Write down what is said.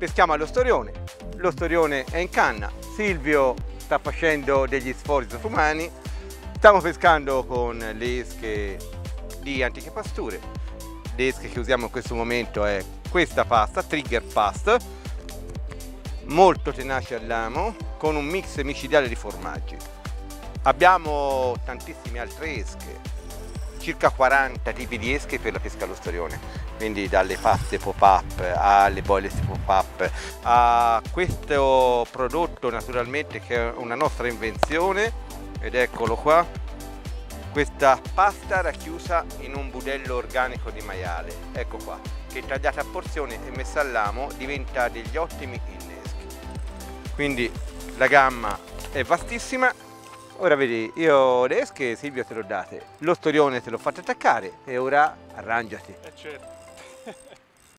peschiamo allo storione, lo storione è in canna, Silvio sta facendo degli sforzi umani, stiamo pescando con le esche di Antiche Pasture. Le esche che usiamo in questo momento è questa pasta, Trigger Past, molto tenace al lamo, con un mix micidiale di formaggi. Abbiamo tantissime altre esche, circa 40 tipi di esche per la pesca allo storione, quindi dalle paste pop-up alle boilers pop-up a questo prodotto naturalmente che è una nostra invenzione, ed eccolo qua, questa pasta racchiusa in un budello organico di maiale, ecco qua, che tagliata a porzione e messa al lamo diventa degli ottimi inneschi. Quindi la gamma è vastissima. Ora vedi, io le esche Silvio te lo date, lo storione te lo fate attaccare e ora arrangiati. Certo.